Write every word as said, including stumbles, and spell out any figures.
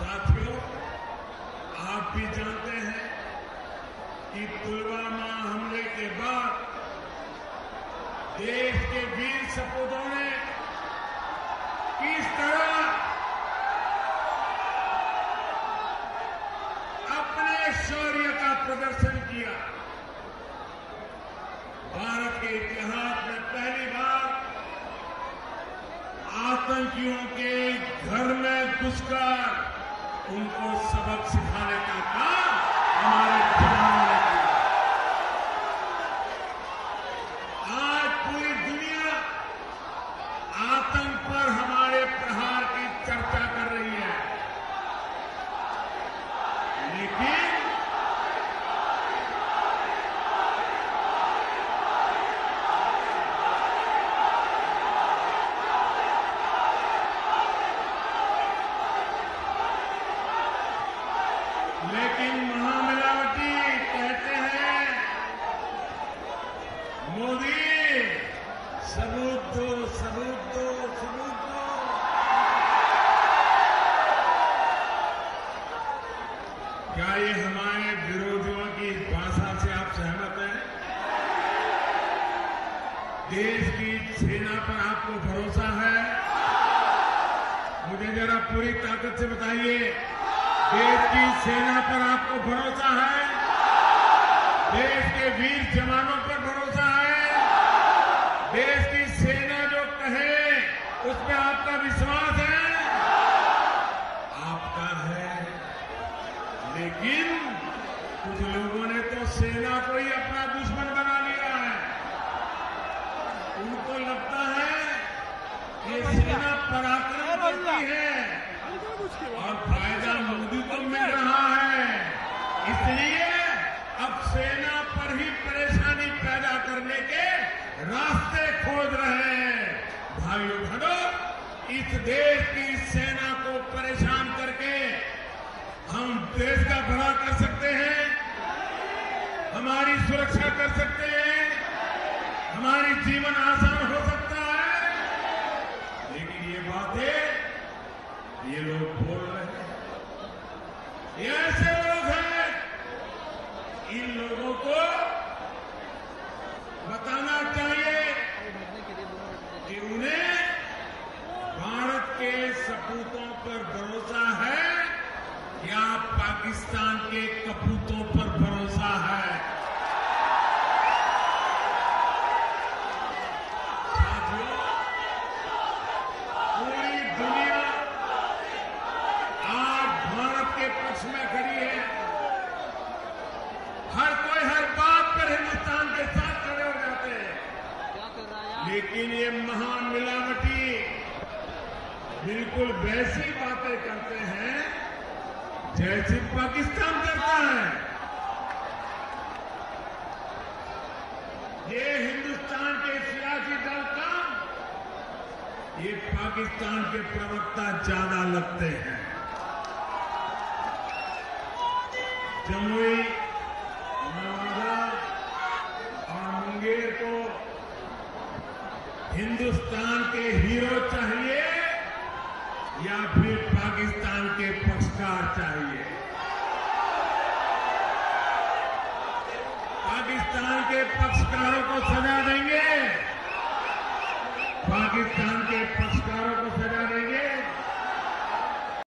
साथियों, आप भी जानते हैं कि पुलवामा हमले के बाद देश के वीर सपूतों ने किस तरह अपने शौर्य का प्रदर्शन किया। भारत के इतिहास में पहली बार आतंकियों के घर में घुसकर उनको सबक सिखाने का काम हमारे जवानों ने किया। आज पूरी दुनिया आतंक पर हमारे प्रहार की चर्चा कर रही है, लेकिन लेकिन महामिलावटी कहते हैं, मोदी सबूत दो, सबूत दो, सबूत दो। क्या ये हमारे विरोधियों की भाषा से आप सहमत हैं? देश की सेना पर आपको भरोसा है? मुझे जरा पूरी ताकत से बताइए, देश की सेना पर आपको भरोसा है? देश के वीर जवानों पर भरोसा है? देश की सेना जो कहे उस पर आपका विश्वास है? आपका है, लेकिन कुछ लोगों ने तो सेना को ही अपना दुश्मन बना लिया है। उनको लगता है ये सेना पराक्रम करती है और फायदा मोदी को मिल रहा है, इसलिए अब सेना पर ही परेशानी पैदा करने के रास्ते खोज रहे हैं। भाइयों बहनों, इस देश की सेना को परेशान करके हम देश का भला कर सकते हैं, हमारी सुरक्षा कर सकते हैं, हमारी जीवन आसान हो सकता है। लेकिन ये बातें ये लोग बोल रहे हैं, ये ऐसे लोग हैं। इन लोगों को बताना चाहिए कि उन्हें भारत के सपूतों पर भरोसा है या पाकिस्तान के कपूतों पर भरोसा है। में खड़ी है, हर कोई हर बात पर हिंदुस्तान के साथ खड़े हो जाते हैं, लेकिन ये महामिलावटी बिल्कुल वैसी बातें करते हैं जैसे पाकिस्तान करता है। ये हिंदुस्तान के सियासी दल का, ये पाकिस्तान के प्रवक्ता ज्यादा लगते हैं। जमुई, नवादा और मुंगेर को हिंदुस्तान के हीरो चाहिए या फिर पाकिस्तान के पक्षकार चाहिए? पाकिस्तान के पक्षकारों को सजा देंगे, पाकिस्तान के पक्षकारों को सजा देंगे।